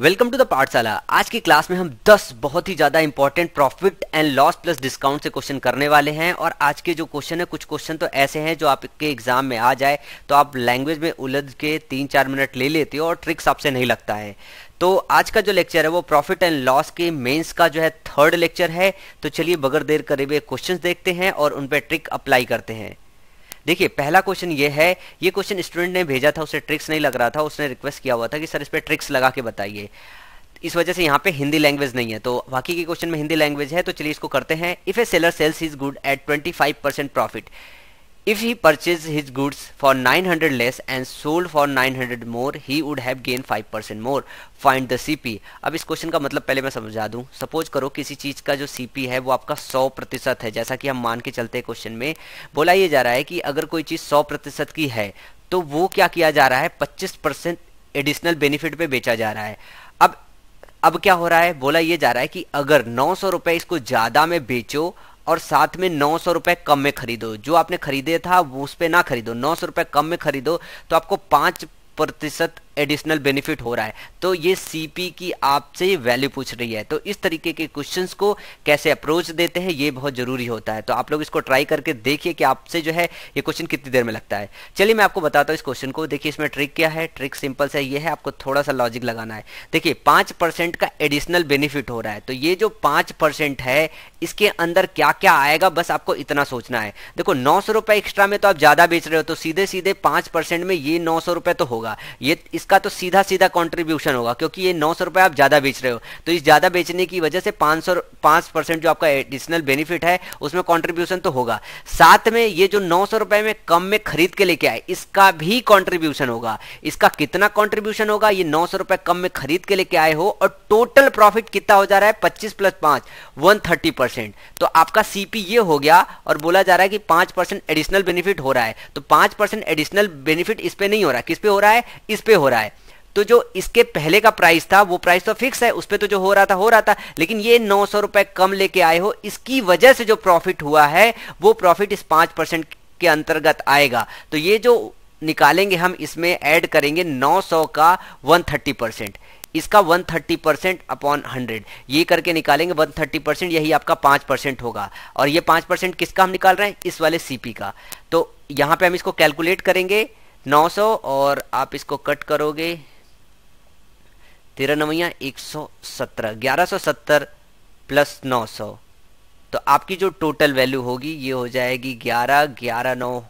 Welcome to the पाठशाला। आज की क्लास में हम 10 बहुत ही ज़्यादा important profit and loss plus discount से क्वेश्चन करने वाले हैं। और आज के जो क्वेश्चन है, कुछ क्वेश्चन तो ऐसे हैं जो आपके एग्जाम में आ जाए तो आप लैंग्वेज में उलझ के 3-4 मिनट ले लेते हो और ट्रिक्स आपसे नहीं लगता है। तो आज का जो लेक्चर है वो प्रॉफिट एंड लॉस के मेंस का जो है 3rd लेक्चर है। तो चलिए बगैर देर करे हुए क्वेश्चन देखते हैं और उन पर ट्रिक अप्लाई करते हैं। देखिए पहला क्वेश्चन ये है। ये क्वेश्चन स्टूडेंट ने भेजा था, उसे ट्रिक्स नहीं लग रहा था, उसने रिक्वेस्ट किया हुआ था कि सर इस पर ट्रिक्स लगा के बताइए। इस वजह से यहाँ पे हिंदी लैंग्वेज नहीं है, तो बाकी के क्वेश्चन में हिंदी लैंग्वेज है। तो चलिए इसको करते हैं। If a seller sells his good at 25% profit, if he purchase his goods for 900 less and sold for 900 more, he would have gain 5% more, find the CP. अब इस क्वेश्चन का मतलब पहले मैं समझा दूं। सपोज करो किसी चीज़ का जो सीपी है वो आपका 100% है, जैसा कि हम मान के चलते हैं। क्वेश्चन में बोला ये जा रहा है कि अगर कोई चीज़ 100% की है तो वो क्या किया जा रहा है, 25% एडिशनल बेनिफिट पे बेचा जा रहा है। अब क्या हो रहा है, बोला ये जा रहा है कि अगर 900 रुपये इसको ज़्यादा में बेचो और साथ में 900 रुपये कम में खरीदो। जो आपने खरीदे था वो उस पर ना खरीदो, 900 रुपये कम में खरीदो तो आपको 5% एडिशनल बेनिफिट हो रहा है। तो ये सीपी की आपसे वैल्यू पूछ रही है। तो इस तरीके के क्वेश्चंस को कैसे अप्रोच देते हैं ये बहुत ज़रूरी होता है। तो आप लोग इसको ट्राई करके देखिए कि आपसे जो है ये क्वेश्चन कितनी देर में लगता है। चलिए मैं आपको बताता हूँ इस क्वेश्चन को। देखिए इसमें ट्रिक क्या है, ट्रिक सिंपल सा ये है, आपको थोड़ा सा लॉजिक लगाना है। देखिए 5% का एडिशनल बेनिफिट हो रहा है, तो ये जो 5% है इसके अंदर क्या क्या आएगा बस आपको इतना सोचना है। देखो 900 रुपये एक्स्ट्रा में तो आप ज़्यादा बेच रहे हो, तो सीधे सीधे 5% में ये 900 रुपये तो होगा, ये इसका तो सीधा सीधा कंट्रीब्यूशन होगा क्योंकि ये 900 रुपये आप ज़्यादा बेच रहे हो। तो इस ज़्यादा बेचने की वजह से 5% जो आपका एडिशनल बेनिफिट है उसमें कंट्रीब्यूशन तो होगा। साथ में ये जो 900 रुपये में कम में खरीद के लेके आए इसका भी कंट्रीब्यूशन होगा। इसका कितना कंट्रीब्यूशन होगा, ये 900 रुपये कम में खरीद के लेके आए हो और टोटल प्रॉफिट कितना हो जा रहा है, 25 + 5 130%। तो आपका सीपी ये हो गया और बोला जा रहा है कि 5% एडिशनल बेनिफिट हो रहा है। तो 5% एडिशनल बेनिफिट इस पर नहीं हो रहा, किस पे हो रहा है, इस पे हो रहा है। तो जो इसके पहले का प्राइस था वो प्राइस तो फिक्स है, उस पे तो जो हो रहा था, लेकिन ये 900 रुपये कम लेके आए हो, इसकी वजह से जो प्रॉफिट हुआ है वो प्रॉफिट इस 5% के अंतर्गत आएगा। तो ये जो निकालेंगे हम इसमें ऐड करेंगे 900 का 130%, इसका 130% अपॉन 100 ये करके निकालेंगे 130%, यही आपका 5% होगा। और ये 5% किसका हम निकाल रहे हैं, इस वाले सीपी का। तो यहाँ पे हम इसको कैलकुलेट करेंगे 900 और आप इसको कट करोगे 13 × 9 = 117, 1170 प्लस 900। तो आपकी जो टोटल वैल्यू होगी ये हो जाएगी 11, 11, 9,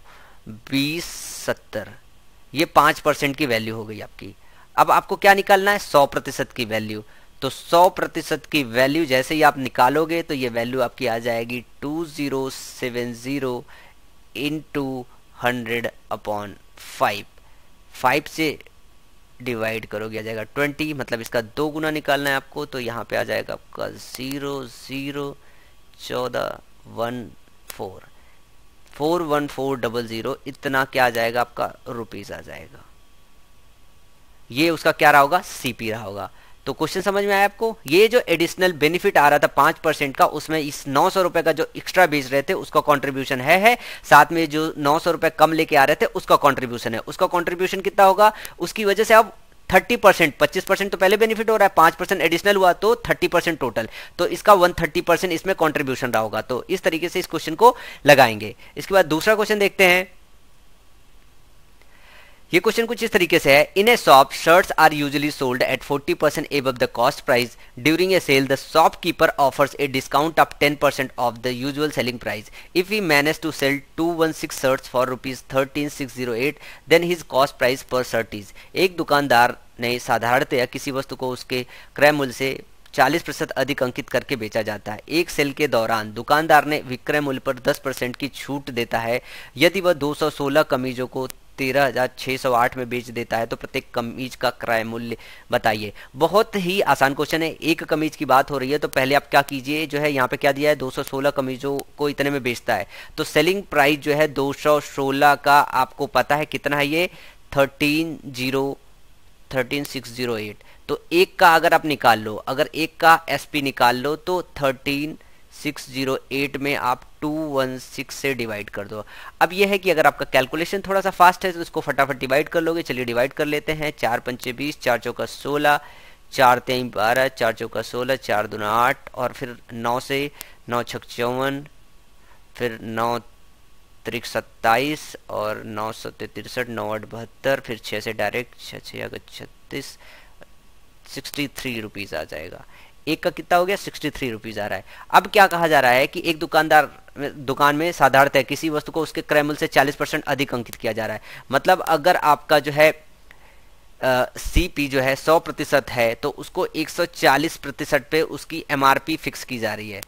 20, 70। ये 5% की वैल्यू हो गई आपकी। अब आपको क्या निकालना है, 100% की वैल्यू। तो 100% की वैल्यू जैसे ही आप निकालोगे तो ये वैल्यू आपकी आ जाएगी 2070 इंटू 100/5, 5 से डिवाइड करोगे आ जाएगा 20, मतलब इसका 2 गुना निकालना है आपको। तो यहाँ पे आ जाएगा आपका 0, 0, 14, 414,000 इतना क्या आ जाएगा आपका, रुपीज़ आ जाएगा। ये उसका क्या रहा होगा, सीपी रहा होगा। तो क्वेश्चन समझ में आया आपको। ये जो एडिशनल बेनिफिट आ रहा था 5% का, उसमें इस 900 रुपये का जो एक्स्ट्रा बेच रहे थे उसका कंट्रीब्यूशन है, साथ में जो 900 रुपये कम लेके आ रहे थे उसका कंट्रीब्यूशन है। उसका कंट्रीब्यूशन कितना होगा, उसकी वजह से अब 30%, 25% तो पहले बेनिफिट हो रहा है, 5% एडिशनल हुआ तो 30% टोटल, तो इसका 130% इसमें कॉन्ट्रीब्यूशन रहा होगा। तो इस तरीके से इस क्वेश्चन को लगाएंगे। इसके बाद दूसरा क्वेश्चन देखते हैं। ये क्वेश्चन कुछ इस तरीके से है। In a shop shirts are usually sold at 40% above the cost price, during a sale the shopkeeper offers a discount of 10% of the usual selling price. If he manage to sell 216 shirts for ₹13,608, then his cost price per shirt is. एक दुकानदार ने साधारणतया किसी वस्तु को उसके क्रय मूल्य से 40% अधिक अंकित करके बेचा जाता है। एक सेल के दौरान दुकानदार ने विक्रय मूल्य पर 10% की छूट देता है। यदि वह 216 कमीजों को 13,608 में बेच देता है तो प्रत्येक कमीज का क्रय मूल्य बताइए। बहुत ही आसान क्वेश्चन है, एक कमीज की बात हो रही है। तो पहले आप क्या कीजिए, जो है यहाँ पे क्या दिया है, 216 कमीजों को इतने में बेचता है। तो सेलिंग प्राइस जो है 216 का आपको पता है कितना है, ये 13,608। तो एक का अगर आप निकाल लो, अगर एक का एसपी निकाल लो तो 13,608 में आप 216 से डिवाइड कर दो। अब यह है कि अगर आपका कैलकुलेशन थोड़ा सा फास्ट है तो इसको फटाफट डिवाइड कर लोगे। चलिए डिवाइड कर लेते हैं। 4×5 = 20, 4×4 = 16, चार तेईं 12, चार चौका 16, चार दूना 8 और फिर 9 से 9 छक 54, फिर 9 त्रिक 27 और 9 सत्य 63, 9 आठ 72, फिर 6 से डायरेक्ट 6 63 रुपीज़ आ जाएगा। एक का कितना हो गया 63 रुपीज़ आ रहा है। अब क्या कहा जा रहा है कि एक दुकानदार दुकान में साधारणतः किसी वस्तु को उसके क्रय मूल्य से 40% अधिक अंकित किया जा रहा है। मतलब अगर आपका जो है सीपी जो है 100% है तो उसको 140% पे उसकी एमआरपी फिक्स की जा रही है।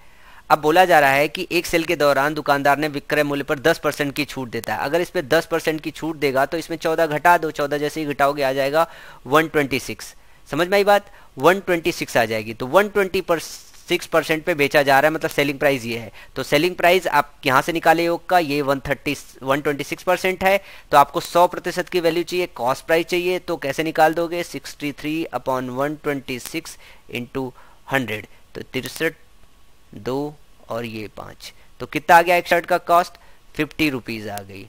अब बोला जा रहा है कि एक सेल के दौरान दुकानदार ने विक्रय मूल्य पर 10% की छूट देता है। अगर इस पर 10% की छूट देगा तो इसमें 14 घटा दो, 14 जैसे ही घटाओगे आ जाएगा 126। समझ में आई बात, 126 आ जाएगी। तो 126% पे बेचा जा रहा है, मतलब सेलिंग प्राइस ये है। तो सेलिंग प्राइस आप यहाँ से निकाले योग का, ये 126% है तो आपको 100% की वैल्यू चाहिए, कॉस्ट प्राइस चाहिए। तो कैसे निकाल दोगे 63/126 × 100 तो 63 2 और ये 5, तो कितना आ गया एक शर्ट का कॉस्ट 50 रुपीज़ आ गई।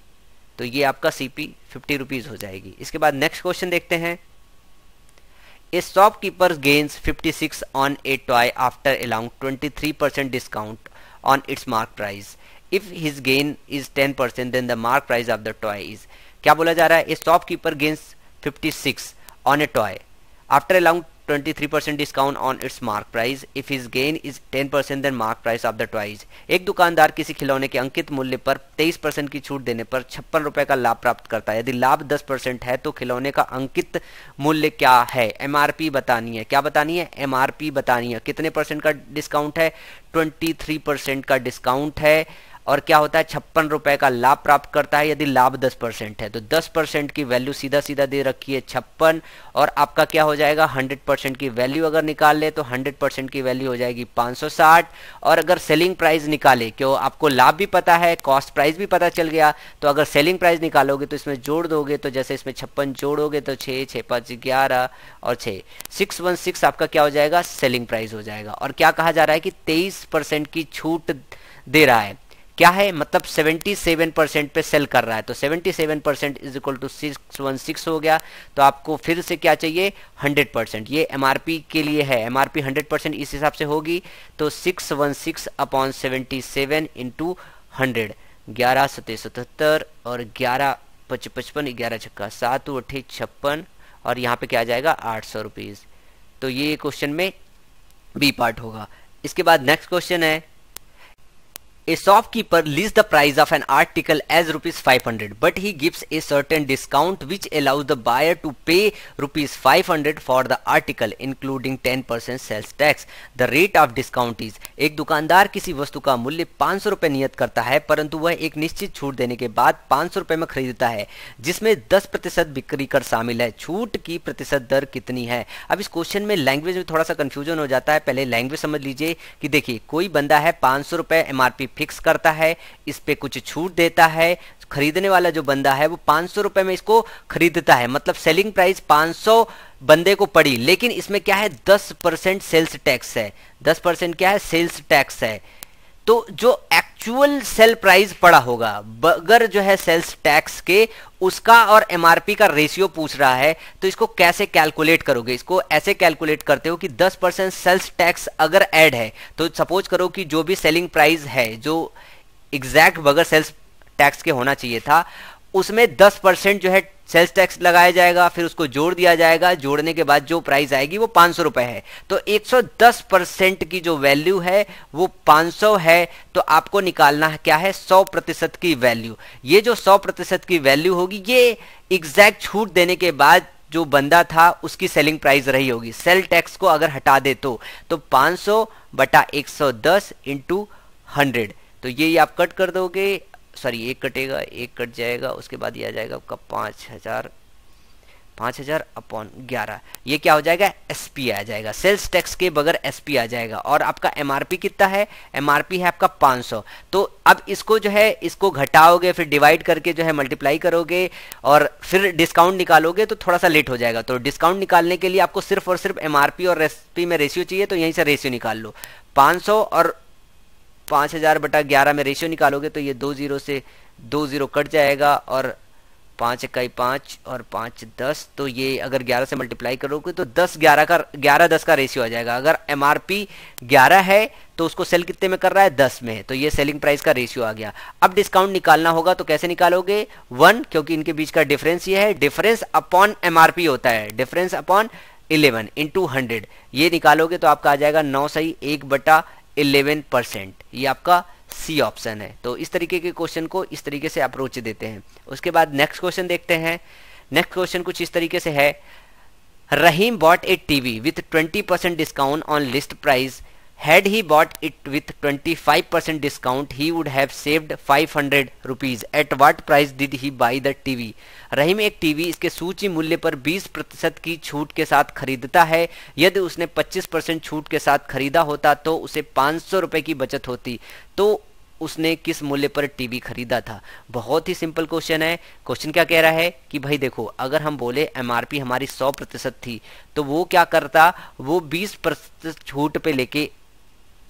तो ये आपका सीपी 50 रुपीज़ हो जाएगी। इसके बाद नेक्स्ट क्वेश्चन देखते हैं। A shopkeeper gains 56 on a toy after allowing 23% discount on its mark price. If his gain is 10%, then the mark price of the toy is. क्या बोला जा रहा है? A shopkeeper gains 56 on a toy after allowing 23% discount on its mark price. If his gain is 10%, then mark price of the toy is. एक दुकानदार किसी खिलौने के अंकित मूल्य पर 23% की छूट देने पर 56 रुपये का लाभ प्राप्त करता है। यदि लाभ 10% है तो खिलौने का अंकित मूल्य क्या है, एमआरपी बतानी है। क्या बतानी है? एमआरपी बतानी है। कितने परसेंट का डिस्काउंट है? 23% का डिस्काउंट है। और क्या होता है? 56 रुपये का लाभ प्राप्त करता है। यदि लाभ 10% है तो 10% की वैल्यू सीधा सीधा दे रखी है 56 और आपका क्या हो जाएगा 100% की वैल्यू अगर निकाल ले तो 100% की वैल्यू हो जाएगी 560। और अगर सेलिंग प्राइस निकाले, क्यों आपको लाभ भी पता है, कॉस्ट प्राइस भी पता चल गया, तो अगर सेलिंग प्राइस निकालोगे तो इसमें जोड़ दोगे, तो जैसे इसमें 56 जोड़ोगे तो 6, 6, 5, 11 और 6, 616 आपका क्या हो जाएगा सेलिंग प्राइस हो जाएगा। और क्या कहा जा रहा है कि 23% की छूट दे रहा है। क्या है मतलब 77% पे सेल कर रहा है, तो 77% इज इक्वल टू 616 हो गया। तो आपको फिर से क्या चाहिए 100%। ये एमआरपी के लिए है, एमआरपी 100% इस हिसाब से होगी। तो 616/77 × 100 11 777 और 11 555 11 छक्का 7 8 56 और यहाँ पे क्या आ जाएगा 800 रुपीज़। तो ये क्वेश्चन में बी पार्ट होगा। इसके बाद नेक्स्ट क्वेश्चन है A shopkeeper lists the price of an article as ₹500, but he gives a certain discount which allows the buyer to pay ₹500 for the article, including 10% sales tax. The rate of discount is. एक दुकानदार किसी वस्तु का मूल्य 500 रुपये नियत करता है, परंतु वह एक निश्चित छूट देने के बाद 500 रुपये में खरीदता है, जिसमें 10% बिक्री कर शामिल है। छूट की प्रतिशत दर कितनी है? अब इस क्वेश्चन में लैंग्वेज में थोड़ा सा कंफ्यूजन हो जाता है। पहले लैंग्वेज समझ लीजिए कि देखिए कोई बंदा है 500 रुपये MRP फिक्स करता है, इस पे कुछ छूट देता है। खरीदने वाला जो बंदा है वो 500 रुपये में इसको खरीदता है, मतलब सेलिंग प्राइस 500 बंदे को पड़ी, लेकिन इसमें क्या है 10% सेल्स टैक्स है। 10% क्या है सेल्स टैक्स है। तो जो एक्चुअल सेल प्राइस पड़ा होगा बगैर जो है सेल्स टैक्स के, उसका और एमआरपी का रेशियो पूछ रहा है। तो इसको कैसे कैलकुलेट करोगे? इसको ऐसे कैलकुलेट करते हो कि 10% सेल्स टैक्स अगर ऐड है तो सपोज करो कि जो भी सेलिंग प्राइस है जो एग्जैक्ट बगैर सेल्स टैक्स के होना चाहिए था, उसमें 10% जो है सेल्स टैक्स लगाया जाएगा, फिर उसको जोड़ दिया जाएगा। जोड़ने के बाद जो प्राइस आएगी वो 500 रुपये है। तो 110% की जो वैल्यू है वो 500 है। तो आपको निकालना क्या है 100% की वैल्यू। ये जो 100% की वैल्यू होगी ये एग्जैक्ट छूट देने के बाद जो बंदा था उसकी सेलिंग प्राइस रही होगी। सेल टैक्स को अगर हटा दे तो 500/110 × 100 तो ये आप कट कर दोगे, सॉरी एक कटेगा, एक कट जाएगा, उसके बाद ये आ जाएगा आपका 5000/11। ये क्या हो जाएगा एसपी आ जाएगा, सेल्स टैक्स के बगैर एसपी आ जाएगा। और आपका एमआरपी कितना है? एमआरपी है आपका 500। तो अब इसको जो है इसको घटाओगे, फिर डिवाइड करके जो है मल्टीप्लाई करोगे और फिर डिस्काउंट निकालोगे तो थोड़ा सा लेट हो जाएगा। तो डिस्काउंट निकालने के लिए आपको सिर्फ और सिर्फ एमआरपी और एसपी में रेशियो चाहिए। तो यहीं से रेशियो निकाल लो 500 और 5000/11 में रेशियो निकालोगे तो ये 20 से 20 कट जाएगा और पाँच इक्काई पाँच और पाँच दस, तो ये अगर 11 से मल्टीप्लाई करोगे तो 11 10 का रेशियो आ जाएगा। अगर एमआरपी 11 है तो उसको सेल कितने में कर रहा है, 10 में है, तो ये सेलिंग प्राइस का रेशियो आ गया। अब डिस्काउंट निकालना होगा तो कैसे निकालोगे, 1 क्योंकि इनके बीच का डिफरेंस ये है, डिफरेंस अपॉन एमआरपी होता है, डिफरेंस अपॉन 11 इंटू 100, ये निकालोगे तो आपका आ जाएगा 9 सही 1/11%। ये आपका सी ऑप्शन है। तो इस तरीके के क्वेश्चन को इस तरीके से अप्रोच देते हैं। उसके बाद नेक्स्ट क्वेश्चन देखते हैं। नेक्स्ट क्वेश्चन कुछ इस तरीके से है, Rahim bought a TV with 20% discount on list price, had he bought it with 25% discount he would have saved 500 rupees, at what price did he buy the TV. Rahim एक TV इसके सूची मूल्य पर 20% की छूट के साथ खरीदता है, यदि उसने 25% छूट के साथ खरीदा होता तो उसे 500 रुपये की बचत होती, तो उसने किस मूल्य पर टीवी खरीदा था। बहुत ही सिंपल क्वेश्चन है। क्वेश्चन क्या कह रहा है कि भाई देखो, अगर हम बोले एमआरपी हमारी 100% थी तो वो क्या करता, वो 20% छूट पे लेके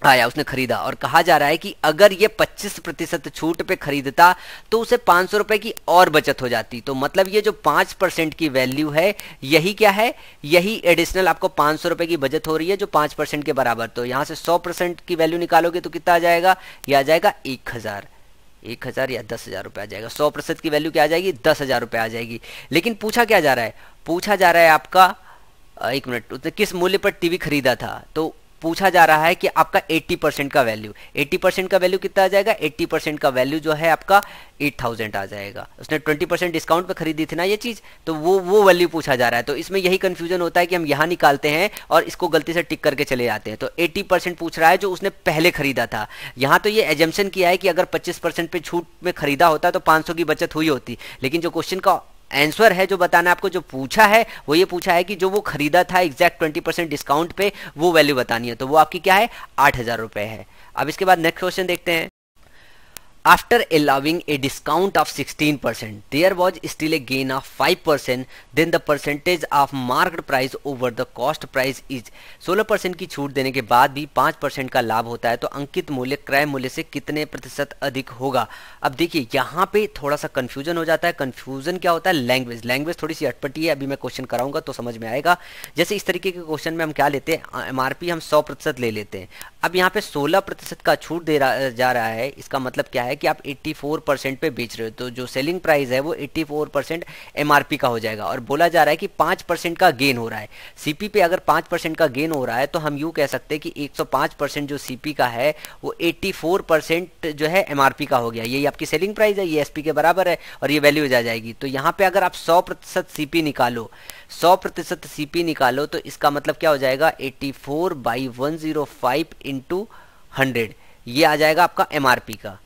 आया, उसने खरीदा, और कहा जा रहा है कि अगर ये 25% छूट पे खरीदता तो उसे 500 रुपये की और बचत हो जाती। तो मतलब ये जो 5% की वैल्यू है यही क्या है, यही एडिशनल आपको 500 रुपये की बचत हो रही है जो 5% के बराबर। तो यहाँ से 100% की वैल्यू निकालोगे तो कितना आ जाएगा, यह आ जाएगा 1000 या 10,000 रुपये आ जाएगा। 100% की वैल्यू क्या आ जाएगी, 10,000 रुपये आ जाएगी। लेकिन पूछा क्या जा रहा है, पूछा जा रहा है आपका, एक मिनट, उसने किस मूल्य पर टीवी खरीदा था, तो पूछा जा रहा है कि आपका 80% का वैल्यू, 80% का वैल्यू कितना आ जाएगा, 80% का वैल्यू जो है आपका 8000 आ जाएगा। उसने 20% डिस्काउंट पे खरीदी थी ना ये चीज़, तो वो वैल्यू पूछा जा रहा है। तो इसमें यही कन्फ्यूजन होता है कि हम यहाँ निकालते हैं और इसको गलती से टिक करके चले जाते हैं। तो 80% पूछ रहा है जो उसने पहले खरीदा था। यहाँ तो ये एजम्पशन किया है कि अगर 25% पे छूट में खरीदा होता तो 500 की बचत हुई होती, लेकिन जो क्वेश्चन का आंसर है, जो बताना आपको, जो पूछा है वो ये पूछा है कि जो वो खरीदा था एग्जैक्ट 20% डिस्काउंट पे, वो वैल्यू बतानी है। तो वो आपकी क्या है, 8,000 रुपये है। अब इसके बाद नेक्स्ट क्वेश्चन देखते हैं। After allowing a discount of 16%, there was still a gain of 5%. Then the percentage of marked price over the cost price is, 16% की छूट देने के बाद भी 5% का लाभ होता है तो अंकित मूल्य क्रय मूल्य से कितने प्रतिशत अधिक होगा। अब देखिए यहाँ पे थोड़ा सा कन्फ्यूजन हो जाता है। कन्फ्यूजन क्या होता है, लैंग्वेज थोड़ी सी अटपटी है। अभी मैं क्वेश्चन कराऊंगा तो समझ में आएगा। जैसे इस तरीके के क्वेश्चन में हम क्या लेते हैं, एमआरपी हम 100% ले लेते हैं। अब यहाँ पे 16% का छूट दे जा रहा है, इसका मतलब क्या है कि आप 84% पे बेच रहे हो, तो जो सेलिंग प्राइस है वो 84% एमआरपी का हो जाएगा। और बोला जा रहा है कि 5% का गेन हो रहा है सीपी पे। अगर 5% का गेन हो रहा है तो हम यूँ कह सकते हैं कि 105% जो सीपी का है वो 84% जो है एमआरपी का हो गया। यही आपकी सेलिंग प्राइस है, ये एसपी के बराबर है और ये वैल्यू जा जाएगी। तो यहाँ पर अगर आप 100% सीपी निकालो, 100% सीपी निकालो तो इसका मतलब क्या हो जाएगा, 84/105 × 100, ये आ जाएगा आपका एमआरपी का।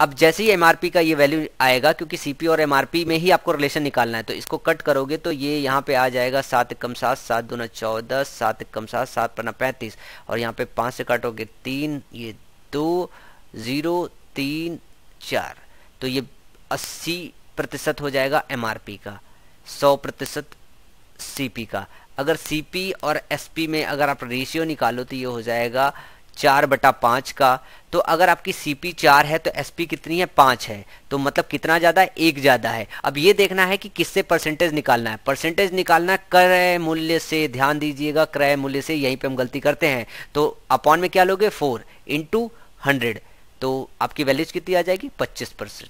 अब जैसे ही एमआरपी का ये वैल्यू आएगा, क्योंकि सीपी और एमआरपी में ही आपको रिलेशन निकालना है, तो इसको कट करोगे तो ये यहाँ पे आ जाएगा 7 × 7 = 14, 7 × 7 = 35, और यहाँ पे 5 से काटोगे 3, ये 2 0 3 4, तो ये 80% हो जाएगा एमआरपी का, 100% सीपी का। अगर सीपी और एसपी में अगर आप रेशियो निकालो तो ये हो जाएगा 4/5 का। तो अगर आपकी सीपी 4 है तो एसपी कितनी है, 5 है, तो मतलब कितना ज़्यादा है, 1 ज़्यादा है। अब ये देखना है कि किससे परसेंटेज निकालना है। परसेंटेज निकालना क्रय मूल्य से, ध्यान दीजिएगा क्रय मूल्य से, यहीं पे हम गलती करते हैं। तो अपॉन में क्या लोगे, 4 × 100, तो आपकी वैल्यूज कितनी आ जाएगी, 25%।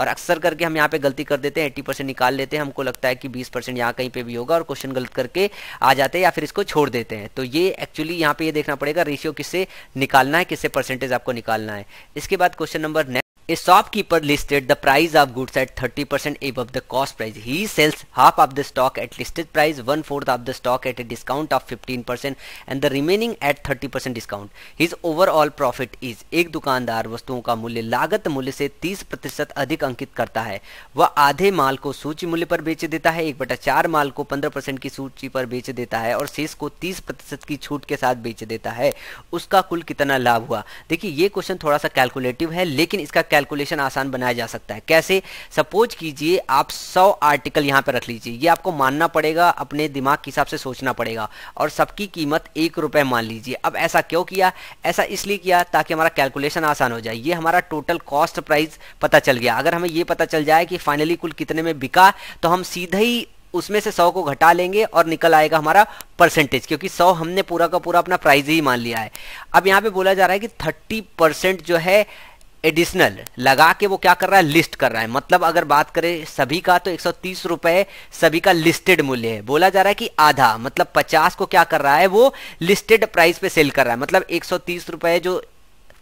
और अक्सर करके हम यहाँ पे गलती कर देते हैं, 80% निकाल लेते हैं, हमको लगता है कि 20% यहाँ कहीं पे भी होगा और क्वेश्चन गलत करके आ जाते हैं या फिर इसको छोड़ देते हैं। तो ये एक्चुअली यहाँ पे ये देखना पड़ेगा रेशियो किससे निकालना है, किससे परसेंटेज आपको निकालना है। इसके बाद question number next, A shopkeeper listed the price of goods at 30% above the cost price. He sells half of the stock at listed price, 1/4 of the stock at a discount of 15%, and the remaining at 30% discount. His overall profit is, एक दुकानदार वस्तुओं का मूल्य लागत मूल्य से 30% अधिक अंकित करता है। वह आधे माल को सूची मूल्य पर बेच देता है, 1/4 माल को 15% की सूची पर बेच देता है और शेष को 30% की छूट के साथ बेच देता है। उसका कुल कितना लाभ हुआ। देखिए ये क्वेश्चन थोड़ा सा कैलकुलेटिव है, लेकिन इसका कैलकुलेशन आसान बनाया जा सकता है। कैसे? सपोज कीजिए आप 100 आर्टिकल यहाँ पे रख लीजिए, ये आपको मानना पड़ेगा, अपने दिमाग के हिसाब से सोचना पड़ेगा, और सबकी कीमत ₹1 मान लीजिए। अब ऐसा क्यों किया? ऐसा इसलिए किया ताकि हमारा कैलकुलेशन आसान हो जाए। ये हमारा टोटल कॉस्ट प्राइस पता चल गया। अगर हमें ये पता चल जाए कि फाइनली कुल कितने में बिका, तो हम सीधा ही उसमें से 100 को घटा लेंगे और निकल आएगा हमारा परसेंटेज, क्योंकि 100 हमने पूरा का पूरा अपना प्राइस ही मान लिया है। अब यहाँ पे बोला जा रहा है कि 30% जो है एडिशनल लगा के वो क्या कर रहा है, लिस्ट कर रहा है। मतलब अगर बात करें सभी का तो ₹130 सभी का लिस्टेड मूल्य है। बोला जा रहा है कि आधा, मतलब 50 को क्या कर रहा है, वो लिस्टेड प्राइस पे सेल कर रहा है। मतलब ₹130 जो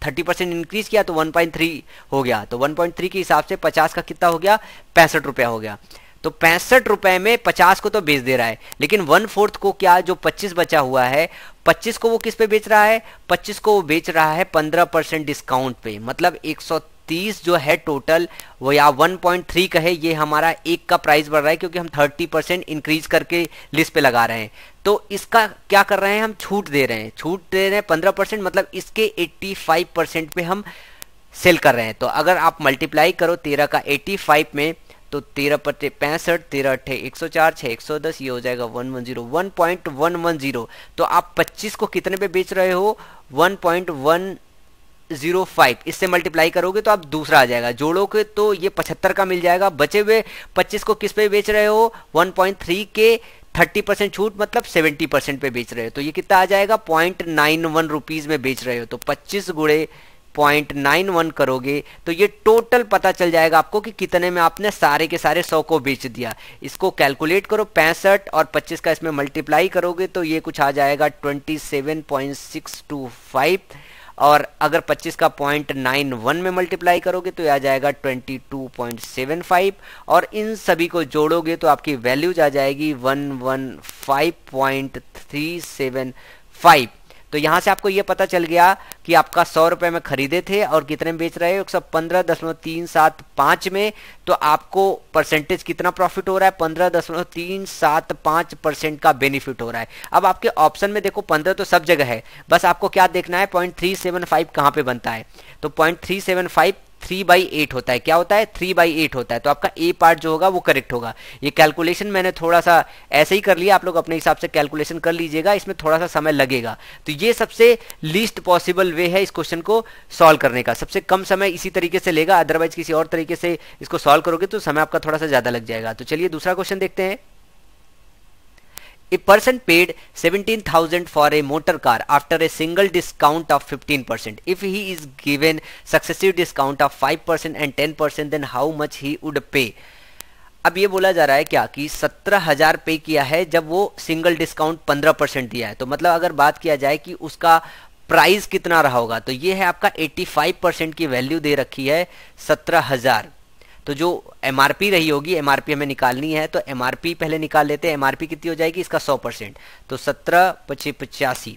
30% इंक्रीज किया तो 1.3 हो गया, तो 1.3 के हिसाब से 50 का कितना हो गया, ₹65 हो गया। तो ₹65 में 50 को तो बेच दे रहा है, लेकिन 1/4 को क्या, जो 25 बचा हुआ है, 25 को वो किस पे बेच रहा है, 25 को वो बेच रहा है 15% डिस्काउंट पे। मतलब 130 जो है टोटल वो, या 1.3 कहे, ये हमारा एक का प्राइस बढ़ रहा है क्योंकि हम 30% इंक्रीज करके लिस्ट पे लगा रहे हैं। तो इसका क्या कर रहे हैं, हम छूट दे रहे हैं 15%, मतलब इसके 85% पे हम सेल कर रहे हैं। तो अगर आप मल्टीप्लाई करो 13 का 85 में, तो 13 पर 65, 13 अट्ठे 104, 6 110, ये हो जाएगा 110, 1.110। तो आप 25 को कितने पे बेच रहे हो, 1.105। इससे मल्टीप्लाई करोगे तो आप दूसरा आ जाएगा, जोड़ोगे तो ये 75 का मिल जाएगा। बचे हुए 25 को किस पे बेच रहे हो, 1.3 के 30% छूट, मतलब 70% पे बेच रहे हो। तो ये कितना आ जाएगा, 0.91 रुपीज़ में बेच रहे हो। तो 25 गुणे 0.91 करोगे तो ये टोटल पता चल जाएगा आपको कि कितने में आपने सारे के सारे 100 को बेच दिया। इसको कैलकुलेट करो, 65 और 25 का इसमें मल्टीप्लाई करोगे तो ये कुछ आ जाएगा 27.625, और अगर 25 का 0.91 में मल्टीप्लाई करोगे तो आ जाएगा 22.75, और इन सभी को जोड़ोगे तो आपकी वैल्यूज आ जाएगी 115.375। तो यहाँ से आपको ये पता चल गया कि आपका ₹100 में खरीदे थे और कितने में बेच रहे हो, 115.375 में। तो आपको परसेंटेज कितना प्रॉफिट हो रहा है, 15.375% का बेनिफिट हो रहा है। अब आपके ऑप्शन में देखो 15 तो सब जगह है, बस आपको क्या देखना है 0.375 कहाँ पे बनता है। तो 0.375 3/8 होता है। क्या होता है, 3/8 होता है। तो आपका ए पार्ट जो होगा वो करेक्ट होगा। ये कैलकुलेशन मैंने थोड़ा सा ऐसे ही कर लिया, आप लोग अपने हिसाब से कैलकुलेशन कर लीजिएगा, इसमें थोड़ा सा समय लगेगा। तो ये सबसे लीस्ट पॉसिबल वे है इस क्वेश्चन को सॉल्व करने का, सबसे कम समय इसी तरीके से लेगा। अदरवाइज किसी और तरीके से इसको सॉल्व करोगे तो समय आपका थोड़ा सा ज़्यादा लग जाएगा। तो चलिए दूसरा क्वेश्चन देखते हैं। A person paid 17,000 for a motor car after a single discount of 15%. If he is given successive discount of 5% and 10%, then how much he would pay? अब ये बोला जा रहा है क्या कि 17,000 पे किया है जब वो सिंगल डिस्काउंट 15% दिया है। तो मतलब अगर बात किया जाए कि उसका प्राइस कितना रहा होगा, तो ये है आपका 85% की वैल्यू दे रखी है 17,000। तो जो MRP रही होगी, MRP हमें निकालनी है, तो MRP पहले निकाल लेते हैं। MRP कितनी हो जाएगी इसका 100%, तो 17 25 85,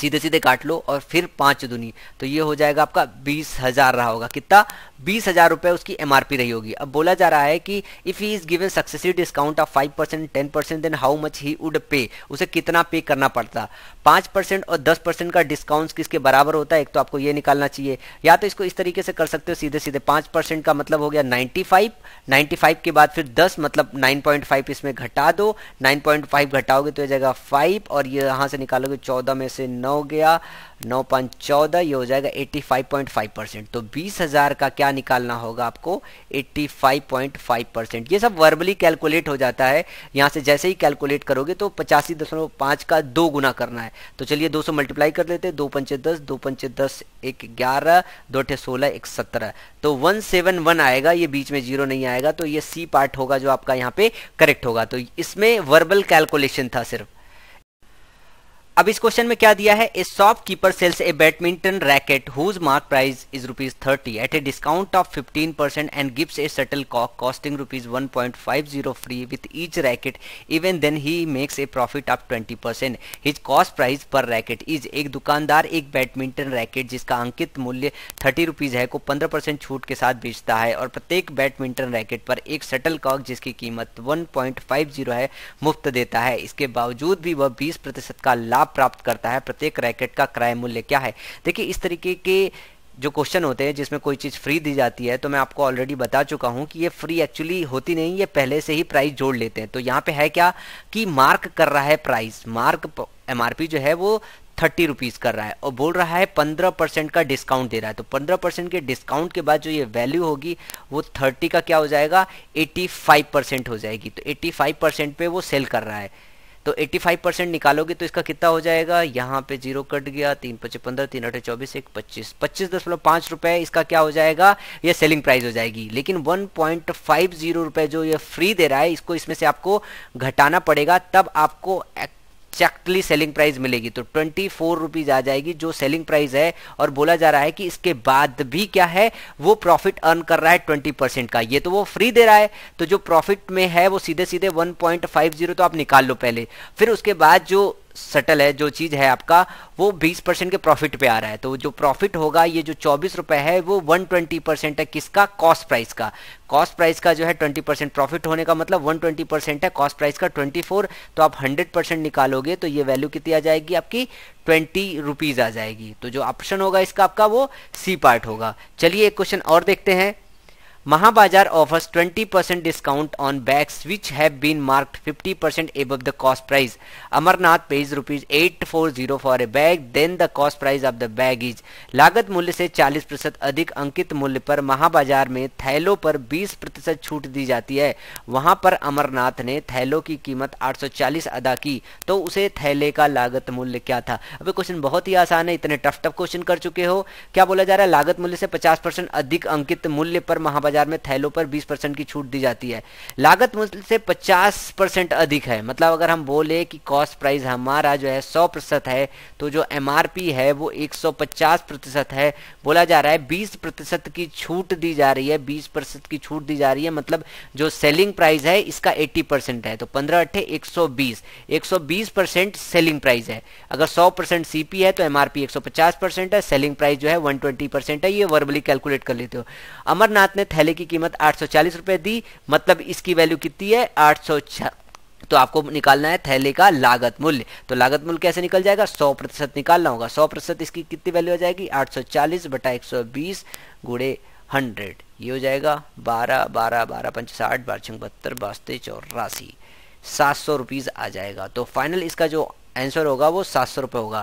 सीधे सीधे काट लो और फिर 5 दूनी, तो ये हो जाएगा आपका 20,000 रहा होगा। कितना, 20,000 रुपये उसकी MRP रही होगी। अब बोला जा रहा है कि if he is given successive discount of 5% 10%, then how much he would pay, उसे कितना पे करना पड़ता। 5% और 10% का डिस्काउंट किसके बराबर होता है, एक तो आपको ये निकालना चाहिए, या तो इसको इस तरीके से कर सकते हो सीधे सीधे। 5% का मतलब हो गया 95, 95 के बाद फिर 10, मतलब 9.5 इसमें घटा दो। 9.5 घटाओगे तो यह जाएगा 5, और ये यहाँ से निकालोगे 14 में से 9 गया, 9 5 14, ये हो जाएगा 85.5%। तो 20,000 का क्या निकालना होगा आपको, 85.5%। ये सब वर्बली कैलकुलेट हो जाता है, यहाँ से जैसे ही कैलकुलेट करोगे तो 85.5 का 2 गुना करना है। तो चलिए 200 मल्टीप्लाई कर लेते हैं, 2 पंचे 10, 2 पंचे 10, 1 11, 2 अठे 16, 1 17, तो 171 आएगा, ये बीच में जीरो नहीं आएगा। तो ये सी पार्ट होगा जो आपका यहाँ पे करेक्ट होगा। तो इसमें वर्बल कैलकुलेशन था सिर्फ। अब इस क्वेश्चन में क्या दिया है, a shopkeeper sells a badminton racket whose mark price is ₹30 at a discount of 15% and gives a shuttlecock costing ₹1.50 free with each racket, even then he makes a profit of 20%, his cost price per racket is. एक दुकानदार एक badminton racket जिसका अंकित मूल्य ₹30 है को 15% छूट के साथ बेचता है, और प्रत्येक बैडमिंटन रैकेट पर एक शटल कॉक जिसकी कीमत 1.50 है मुफ्त देता है। इसके बावजूद भी वह 20% का लाभ प्राप्त करता है। प्रत्येक रैकेट का क्रय मूल्य क्या है। देखिए इस तरीके के जो क्वेश्चन होते हैं जिसमें कोई चीज़ फ्री दी जाती है, तो मैं आपको ऑलरेडी बता चुका हूं कि ये फ्री एक्चुअली होती नहीं, ये पहले से ही प्राइस जोड़ लेते हैं। तो यहाँ पे है क्या कि मार्क कर रहा है प्राइस, मार्क एमआरपी जो है वो 30 रुपीज़ कर रहा है और बोल रहा है 15% का डिस्काउंट दे रहा है। तो 15% के डिस्काउंट के बाद जो ये वैल्यू होगी वो 30 का क्या हो जाएगा, 85% हो जाएगी। तो 85% पे वो सेल कर रहा है, तो 85% निकालोगे तो इसका कितना हो जाएगा, यहाँ पे जीरो कट गया, 3 × 5 = 15, 3 × 8 = 24, 1 × 25, 25.5 रुपये इसका क्या हो जाएगा, ये सेलिंग प्राइस हो जाएगी। लेकिन 1.50 रुपये जो ये फ्री दे रहा है इसको इसमें से आपको घटाना पड़ेगा, तब आपको एक्चुअली सेलिंग प्राइस मिलेगी। तो 24 रुपीज़ आ जाएगी जो सेलिंग प्राइस है। और बोला जा रहा है कि इसके बाद भी क्या है वो प्रॉफिट अर्न कर रहा है 20% का। ये तो वो फ्री दे रहा है, तो जो प्रॉफिट में है वो सीधे सीधे 1.50 तो आप निकाल लो पहले, फिर उसके बाद जो सटल है जो चीज़ है आपका वो 20% के प्रॉफिट पे आ रहा है। तो जो प्रॉफिट होगा ये जो 24 रुपये है वो 120% है किसका, कॉस्ट प्राइस का। कॉस्ट प्राइस का जो है 20% प्रॉफिट होने का मतलब 120% है, कॉस्ट प्राइस का 24, तो आप 100% निकालोगे तो ये वैल्यू कितनी आ जाएगी आपकी, 20 रुपीज़ आ जाएगी। तो जो ऑप्शन होगा इसका आपका वो सी पार्ट होगा। चलिए एक क्वेश्चन और देखते हैं। Mahabazaar offers 20% discount on bags which have been marked 50% above the cost price. Amarnath pays ₹840 for a bag, then the cost price of the bag is. लागत मूल्य से 40% अधिक अंकित मूल्य पर महाबाजार में थैलों पर 20% छूट दी जाती है। वहां पर अमरनाथ ने थैलों की कीमत 840 अदा की, तो उसे थैले का लागत मूल्य क्या था। अब क्वेश्चन बहुत ही आसान है, इतने टफ टफ क्वेश्चन कर चुके हो। क्या बोला जा रहा है, लागत मूल्य से 50% अधिक अंकित मूल्य पर महाबाजार में थैलों पर 20% की छूट दी जाती है। लागत मूल्य से 50% अधिक है, मतलब अगर हम बोले कि कॉस्ट प्राइस हमारा जो है 100% है, तो जो एमआरपी है वो 150% है। बोला जा रहा है 20% की छूट दी जा रही है, 20% की छूट दी जा रही है, मतलब जो सेलिंग प्राइस है इसका 80% है। तो 15 × 8 = 120, 120% सेलिंग प्राइस है। अगर 100% सीपी है तो एमआरपी 150% है, सेलिंग प्राइस जो है 120% है। ये वर्बली कैलकुलेट कर लेते हो। अमरनाथ ने थैले की कीमत 840 रुपए दी, मतलब इसकी वैल्यू कितनी है, 840। तो आपको निकालना है थैले का लागत मूल्य। तो लागत मूल्य कैसे निकल जाएगा, 100% निकालना होगा। 100% इसकी कितनी वैल्यू आ जाएगी, 840 / 120 × 100, ये हो जाएगा 12, 12, 12, 5, 60, 12, 72, 72, 84, 700 रुपीज़ आ जाएगा। तो फाइनल इसका जो आंसर होगा वो 700 रुपये होगा।